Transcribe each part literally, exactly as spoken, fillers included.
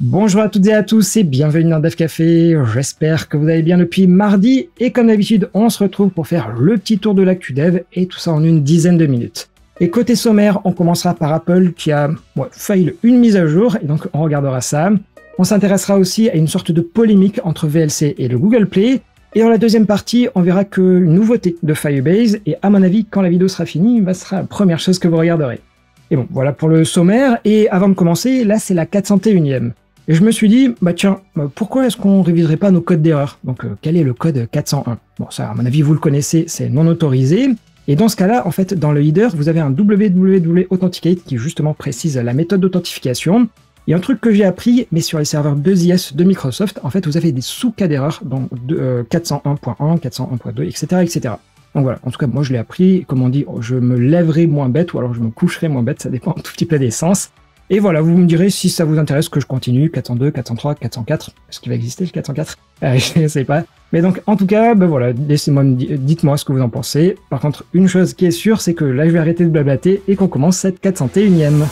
Bonjour à toutes et à tous et bienvenue dans DevCafé, j'espère que vous allez bien depuis mardi et comme d'habitude on se retrouve pour faire le petit tour de l'actu dev et tout ça en une dizaine de minutes. Et côté sommaire, on commencera par Apple qui a ouais, failli une mise à jour et donc on regardera ça. On s'intéressera aussi à une sorte de polémique entre V L C et le Google Play. Et dans la deuxième partie, on verra que une nouveauté de Firebase et à mon avis quand la vidéo sera finie, bah, ce sera la première chose que vous regarderez. Et bon, voilà pour le sommaire et avant de commencer, là c'est la quatre cent unième. Et je me suis dit, bah tiens, pourquoi est-ce qu'on réviserait pas nos codes d'erreur? Donc, euh, quel est le code quatre cent un? Bon, ça, à mon avis, vous le connaissez, c'est non autorisé. Et dans ce cas-là, en fait, dans le header, vous avez un www authenticate qui justement précise la méthode d'authentification. Et un truc que j'ai appris, mais sur les serveurs deux I S de Microsoft, en fait, vous avez des sous-cas d'erreur, donc euh, quatre cent un point un, quatre cent un point deux, et cetera, et cetera. Donc voilà, en tout cas, moi, je l'ai appris, comme on dit, je me lèverai moins bête ou alors je me coucherai moins bête, ça dépend un tout petit peu des sens. Et voilà, vous me direz si ça vous intéresse que je continue, quatre cent deux, quatre cent trois, quatre cent quatre, est-ce qu'il va exister le quatre cent quatre? euh, Je ne sais pas. Mais donc, en tout cas, ben voilà, laissez-moi, dites-moi ce que vous en pensez. Par contre, une chose qui est sûre, c'est que là, je vais arrêter de blablater et qu'on commence cette quatre cent unième.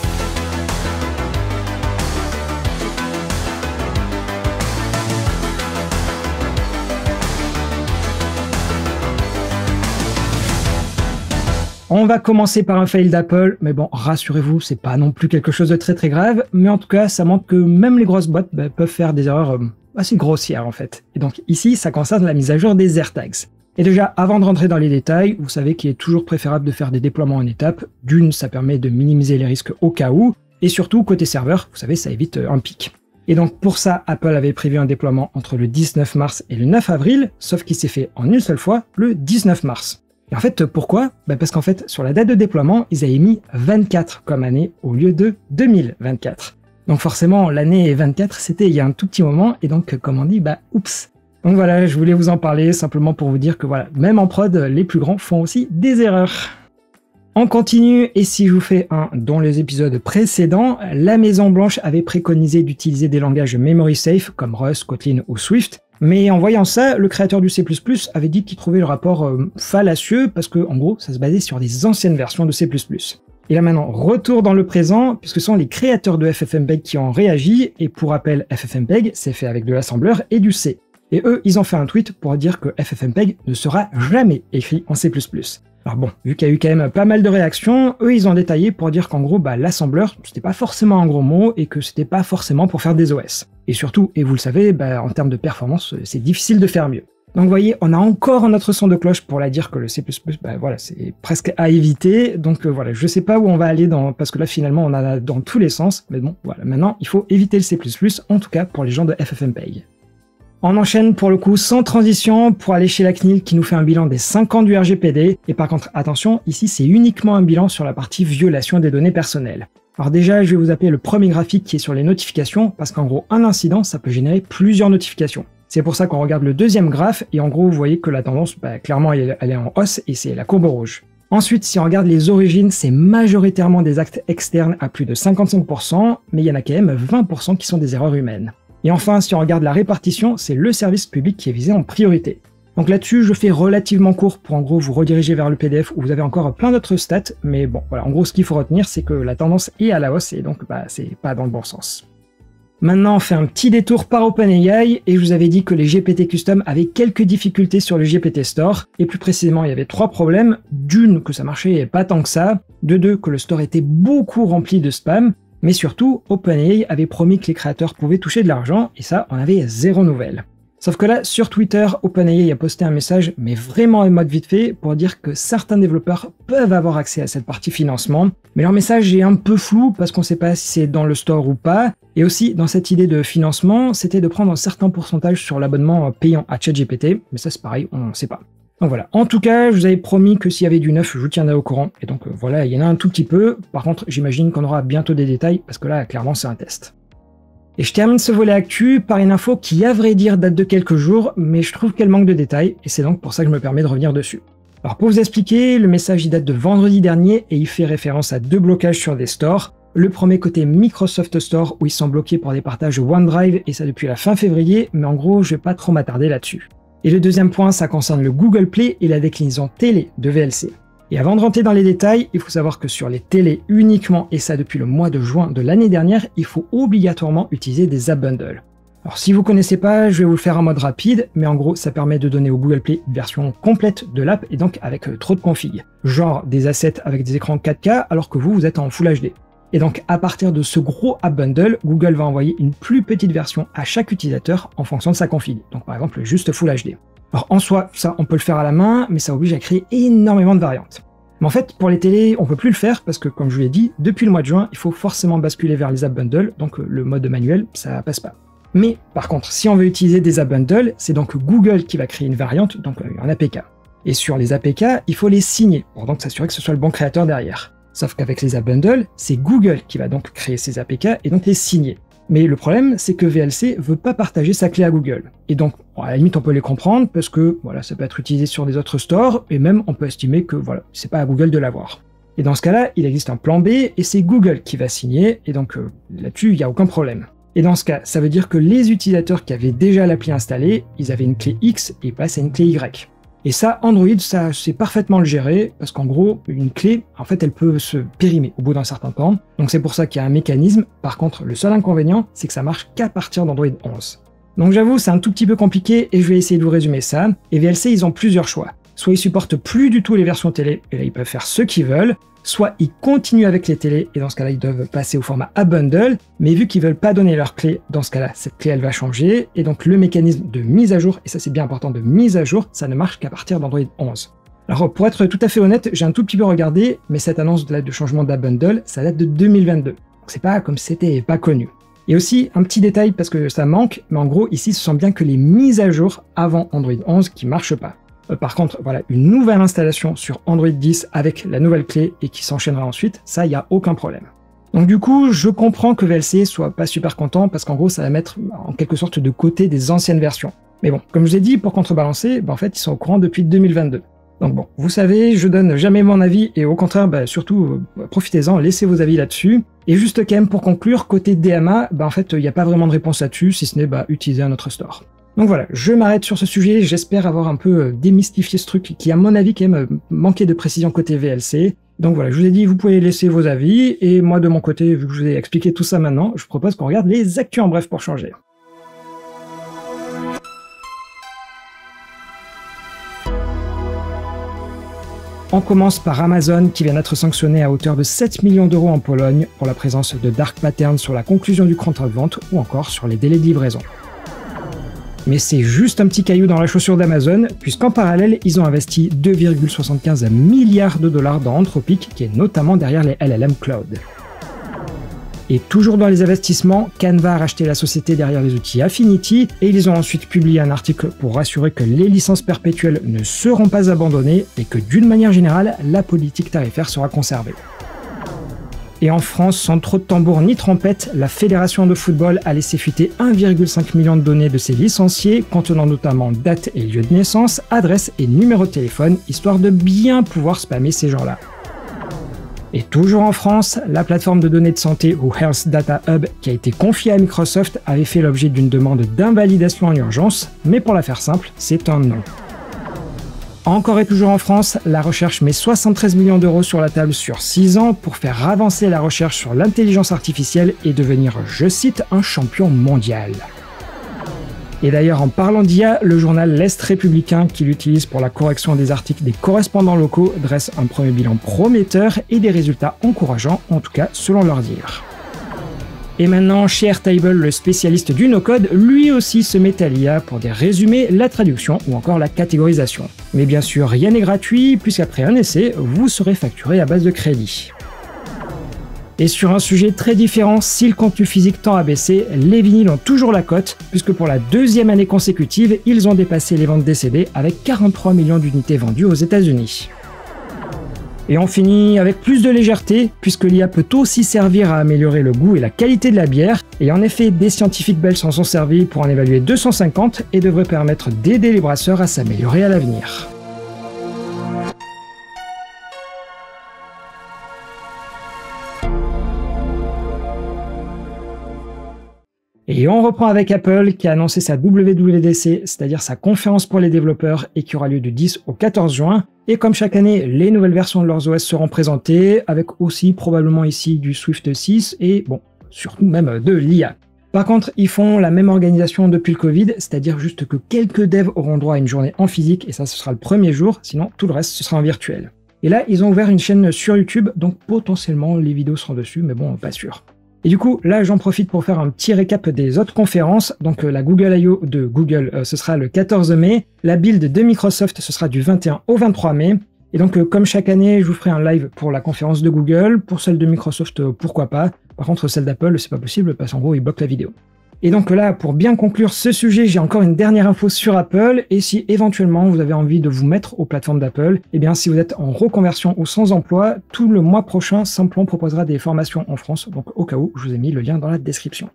On va commencer par un fail d'Apple, mais bon, rassurez-vous, c'est pas non plus quelque chose de très très grave, mais en tout cas, ça montre que même les grosses boîtes bah, peuvent faire des erreurs euh, assez grossières en fait. Et donc ici, ça concerne la mise à jour des AirTags. Et déjà, avant de rentrer dans les détails, vous savez qu'il est toujours préférable de faire des déploiements en étapes. D'une, ça permet de minimiser les risques au cas où, et surtout, côté serveur, vous savez, ça évite un pic. Et donc pour ça, Apple avait prévu un déploiement entre le dix-neuf mars et le neuf avril, sauf qu'il s'est fait en une seule fois le dix-neuf mars. Et en fait, pourquoi? Ben parce qu'en fait, sur la date de déploiement, ils avaient mis vingt-quatre comme année au lieu de deux mille vingt-quatre. Donc forcément, l'année vingt-quatre, c'était il y a un tout petit moment, et donc, comme on dit, bah oups. Donc voilà, je voulais vous en parler, simplement pour vous dire que voilà, même en prod, les plus grands font aussi des erreurs. On continue, et si je vous fais un dans les épisodes précédents, la Maison Blanche avait préconisé d'utiliser des langages memory safe, comme Rust, Kotlin ou Swift. Mais en voyant ça, le créateur du C plus plus avait dit qu'il trouvait le rapport euh, fallacieux parce que, en gros, ça se basait sur des anciennes versions de C plus plus. Et là maintenant, retour dans le présent, puisque ce sont les créateurs de FFmpeg qui ont réagi, et pour rappel, FFmpeg, c'est fait avec de l'assembleur et du C. Et eux, ils ont fait un tweet pour dire que FFmpeg ne sera jamais écrit en C plus plus. Alors bon, vu qu'il y a eu quand même pas mal de réactions, eux, ils ont détaillé pour dire qu'en gros, bah, l'assembleur, c'était pas forcément un gros mot et que c'était pas forcément pour faire des O S. Et surtout, et vous le savez, bah, en termes de performance, c'est difficile de faire mieux. Donc vous voyez, on a encore notre son de cloche pour la dire que le C plus plus, bah, voilà, c'est presque à éviter. Donc euh, voilà, je sais pas où on va aller dans, parce que là, finalement, on en a dans tous les sens. Mais bon, voilà, maintenant, il faut éviter le C plus plus, en tout cas pour les gens de FFmpeg. On enchaîne pour le coup sans transition pour aller chez la C N I L qui nous fait un bilan des cinq ans du R G P D. Et par contre, attention, ici c'est uniquement un bilan sur la partie violation des données personnelles. Alors déjà, je vais vous appeler le premier graphique qui est sur les notifications parce qu'en gros, un incident, ça peut générer plusieurs notifications. C'est pour ça qu'on regarde le deuxième graphe et en gros, vous voyez que la tendance, bah, clairement, elle est en hausse et c'est la courbe rouge. Ensuite, si on regarde les origines, c'est majoritairement des actes externes à plus de cinquante-cinq pour cent, mais il y en a quand même vingt pour cent qui sont des erreurs humaines. Et enfin, si on regarde la répartition, c'est le service public qui est visé en priorité. Donc là-dessus, je fais relativement court pour en gros vous rediriger vers le P D F où vous avez encore plein d'autres stats, mais bon, voilà, en gros, ce qu'il faut retenir, c'est que la tendance est à la hausse et donc, bah, c'est pas dans le bon sens. Maintenant, on fait un petit détour par OpenAI et je vous avais dit que les G P T Custom avaient quelques difficultés sur le G P T Store et plus précisément, il y avait trois problèmes. D'une, que ça marchait pas tant que ça. De deux, que le store était beaucoup rempli de spam. Mais surtout, OpenAI avait promis que les créateurs pouvaient toucher de l'argent, et ça, on avait zéro nouvelle. Sauf que là, sur Twitter, OpenAI a posté un message, mais vraiment en mode vite fait, pour dire que certains développeurs peuvent avoir accès à cette partie financement, mais leur message est un peu flou, parce qu'on ne sait pas si c'est dans le store ou pas, et aussi, dans cette idée de financement, c'était de prendre un certain pourcentage sur l'abonnement payant à ChatGPT, mais ça c'est pareil, on ne sait pas. Donc voilà, en tout cas, je vous avais promis que s'il y avait du neuf, je vous tiendrai au courant. Et donc euh, voilà, il y en a un tout petit peu. Par contre, j'imagine qu'on aura bientôt des détails, parce que là, clairement, c'est un test. Et je termine ce volet actu par une info qui, à vrai dire, date de quelques jours, mais je trouve qu'elle manque de détails, et c'est donc pour ça que je me permets de revenir dessus. Alors pour vous expliquer, le message il date de vendredi dernier, et il fait référence à deux blocages sur des stores. Le premier côté Microsoft Store, où ils sont bloqués pour des partages OneDrive, et ça depuis la fin février, mais en gros, je vais pas trop m'attarder là-dessus. Et le deuxième point, ça concerne le Google Play et la déclinaison télé de V L C. Et avant de rentrer dans les détails, il faut savoir que sur les télés uniquement, et ça depuis le mois de juin de l'année dernière, il faut obligatoirement utiliser des App Bundle. Alors si vous connaissez pas, je vais vous le faire en mode rapide, mais en gros ça permet de donner au Google Play une version complète de l'app et donc avec trop de config. Genre des assets avec des écrans quatre K alors que vous, vous êtes en Full H D. Et donc à partir de ce gros App Bundle, Google va envoyer une plus petite version à chaque utilisateur en fonction de sa config. Donc par exemple juste Full H D. Alors en soi, ça on peut le faire à la main, mais ça oblige à créer énormément de variantes. Mais en fait, pour les télés, on peut plus le faire parce que, comme je vous l'ai dit, depuis le mois de juin, il faut forcément basculer vers les App Bundle, donc le mode manuel, ça passe pas. Mais par contre, si on veut utiliser des App Bundle, c'est donc Google qui va créer une variante, donc un A P K. Et sur les A P K, il faut les signer pour donc s'assurer que ce soit le bon créateur derrière. Sauf qu'avec les App Bundle, c'est Google qui va donc créer ces A P K et donc les signer. Mais le problème, c'est que V L C veut pas partager sa clé à Google. Et donc, à la limite, on peut les comprendre parce que voilà, ça peut être utilisé sur des autres stores et même on peut estimer que voilà, c'est pas à Google de l'avoir. Et dans ce cas-là, il existe un plan B et c'est Google qui va signer et donc euh, là-dessus, il n'y a aucun problème. Et dans ce cas, ça veut dire que les utilisateurs qui avaient déjà l'appli installée, ils avaient une clé X et passent à une clé Y. Et ça, Android, ça sait parfaitement le gérer, parce qu'en gros, une clé, en fait, elle peut se périmer au bout d'un certain temps. Donc c'est pour ça qu'il y a un mécanisme. Par contre, le seul inconvénient, c'est que ça marche qu'à partir d'Android onze. Donc j'avoue, c'est un tout petit peu compliqué et je vais essayer de vous résumer ça. Et V L C, ils ont plusieurs choix. Soit ils supportent plus du tout les versions télé, et là ils peuvent faire ce qu'ils veulent. Soit ils continuent avec les télés, et dans ce cas-là, ils doivent passer au format App Bundle. Mais vu qu'ils veulent pas donner leur clé, dans ce cas-là, cette clé, elle va changer. Et donc le mécanisme de mise à jour, et ça c'est bien important, de mise à jour, ça ne marche qu'à partir d'Android onze. Alors pour être tout à fait honnête, j'ai un tout petit peu regardé, mais cette annonce de, de changement d'App Bundle, ça date de deux mille vingt-deux. Donc c'est pas comme si c'était pas connu. Et aussi, un petit détail parce que ça manque, mais en gros, ici, ce sont bien que les mises à jour avant Android onze qui marchent pas. Par contre, voilà, une nouvelle installation sur Android dix avec la nouvelle clé et qui s'enchaînera ensuite, ça, il n'y a aucun problème. Donc du coup, je comprends que V L C soit pas super content parce qu'en gros, ça va mettre en quelque sorte de côté des anciennes versions. Mais bon, comme je vous ai dit, pour contrebalancer, ben, en fait, ils sont au courant depuis deux mille vingt-deux. Donc bon, vous savez, je donne jamais mon avis et au contraire, ben, surtout, euh, profitez-en, laissez vos avis là-dessus. Et juste quand même pour conclure, côté D M A, ben, en fait, il n'y a pas vraiment de réponse là-dessus, si ce n'est ben, utiliser un autre store. Donc voilà, je m'arrête sur ce sujet, j'espère avoir un peu démystifié ce truc qui à mon avis quand même manquait de précision côté V L C. Donc voilà, je vous ai dit, vous pouvez laisser vos avis, et moi de mon côté, vu que je vous ai expliqué tout ça maintenant, je propose qu'on regarde les actus en bref pour changer. On commence par Amazon qui vient d'être sanctionné à hauteur de sept millions d'euros en Pologne pour la présence de dark patterns sur la conclusion du contrat de vente ou encore sur les délais de livraison. Mais c'est juste un petit caillou dans la chaussure d'Amazon, puisqu'en parallèle, ils ont investi deux virgule soixante-quinze milliards de dollars dans Anthropic, qui est notamment derrière les L L M Cloud. Et toujours dans les investissements, Canva a racheté la société derrière les outils Affinity, et ils ont ensuite publié un article pour rassurer que les licences perpétuelles ne seront pas abandonnées, et que d'une manière générale, la politique tarifaire sera conservée. Et en France, sans trop de tambour ni trompette, la Fédération de football a laissé fuiter un virgule cinq million de données de ses licenciés, contenant notamment date et lieu de naissance, adresse et numéro de téléphone, histoire de bien pouvoir spammer ces gens-là. Et toujours en France, la plateforme de données de santé ou Health Data Hub, qui a été confiée à Microsoft, avait fait l'objet d'une demande d'invalidation en urgence, mais pour la faire simple, c'est un non. Encore et toujours en France, la recherche met soixante-treize millions d'euros sur la table sur six ans pour faire avancer la recherche sur l'intelligence artificielle et devenir, je cite, un champion mondial. Et d'ailleurs, en parlant d'I A, le journal L'Est Républicain, qui l'utilise pour la correction des articles des correspondants locaux, dresse un premier bilan prometteur et des résultats encourageants, en tout cas selon leur dire. Et maintenant, chez Airtable, le spécialiste du no-code, lui aussi se met à l'I A pour des résumés, la traduction ou encore la catégorisation. Mais bien sûr, rien n'est gratuit, puisqu'après un essai, vous serez facturé à base de crédit. Et sur un sujet très différent, si le contenu physique tend à baisser, les vinyles ont toujours la cote, puisque pour la deuxième année consécutive, ils ont dépassé les ventes des C D avec quarante-trois millions d'unités vendues aux États-Unis. Et on finit avec plus de légèreté, puisque l'I A peut aussi servir à améliorer le goût et la qualité de la bière. Et en effet, des scientifiques belges s'en sont servis pour en évaluer deux cent cinquante et devraient permettre d'aider les brasseurs à s'améliorer à l'avenir. Et on reprend avec Apple qui a annoncé sa W W D C, c'est-à-dire sa conférence pour les développeurs, et qui aura lieu du dix au quatorze juin. Et comme chaque année, les nouvelles versions de leurs O S seront présentées, avec aussi probablement ici du Swift six et bon, surtout même de l'I A. Par contre, ils font la même organisation depuis le Covid, c'est-à-dire juste que quelques devs auront droit à une journée en physique, et ça ce sera le premier jour, sinon tout le reste ce sera en virtuel. Et là, ils ont ouvert une chaîne sur YouTube, donc potentiellement les vidéos seront dessus, mais bon, pas sûr. Et du coup, là, j'en profite pour faire un petit récap des autres conférences. Donc euh, la Google I O de Google, euh, ce sera le quatorze mai. La build de Microsoft, ce sera du vingt et un au vingt-trois mai. Et donc, euh, comme chaque année, je vous ferai un live pour la conférence de Google. Pour celle de Microsoft, euh, pourquoi pas. Par contre, celle d'Apple, c'est pas possible parce qu'en gros, ils bloquent la vidéo. Et donc là, pour bien conclure ce sujet, j'ai encore une dernière info sur Apple. Et si éventuellement vous avez envie de vous mettre aux plateformes d'Apple, eh bien si vous êtes en reconversion ou sans emploi, tout le mois prochain, Simplon proposera des formations en France. Donc au cas où, je vous ai mis le lien dans la description.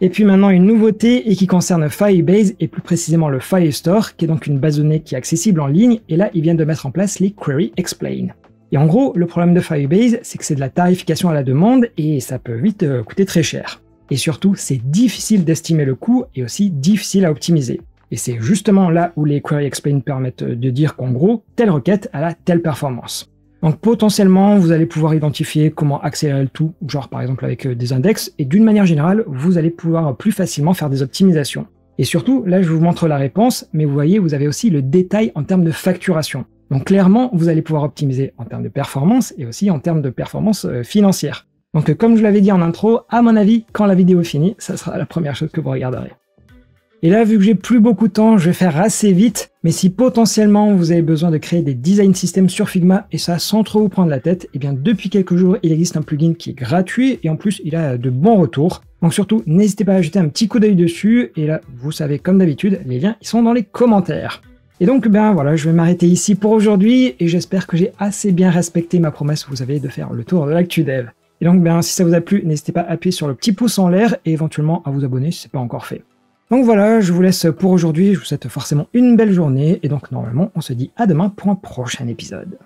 Et puis maintenant, une nouveauté et qui concerne Firebase et plus précisément le Firestore, qui est donc une base de données qui est accessible en ligne. Et là, ils viennent de mettre en place les Query Explain. Et en gros, le problème de Firebase, c'est que c'est de la tarification à la demande et ça peut vite euh, coûter très cher. Et surtout, c'est difficile d'estimer le coût et aussi difficile à optimiser. Et c'est justement là où les Query Explain permettent de dire qu'en gros, telle requête a la telle performance. Donc potentiellement, vous allez pouvoir identifier comment accélérer le tout, genre par exemple avec des index, et d'une manière générale, vous allez pouvoir plus facilement faire des optimisations. Et surtout, là je vous montre la réponse, mais vous voyez, vous avez aussi le détail en termes de facturation. Donc clairement, vous allez pouvoir optimiser en termes de performance et aussi en termes de performance financière. Donc comme je l'avais dit en intro, à mon avis, quand la vidéo est finie, ça sera la première chose que vous regarderez. Et là, vu que j'ai plus beaucoup de temps, je vais faire assez vite, mais si potentiellement vous avez besoin de créer des design systems sur Figma, et ça sans trop vous prendre la tête, eh bien depuis quelques jours, il existe un plugin qui est gratuit, et en plus, il a de bons retours. Donc surtout, n'hésitez pas à jeter un petit coup d'œil dessus, et là, vous savez, comme d'habitude, les liens, ils sont dans les commentaires. Et donc, ben voilà, je vais m'arrêter ici pour aujourd'hui, et j'espère que j'ai assez bien respecté ma promesse, vous savez, de faire le tour de l'actu dev. Et donc, ben, si ça vous a plu, n'hésitez pas à appuyer sur le petit pouce en l'air et éventuellement à vous abonner si ce n'est pas encore fait. Donc voilà, je vous laisse pour aujourd'hui. Je vous souhaite forcément une belle journée. Et donc, normalement, on se dit à demain pour un prochain épisode.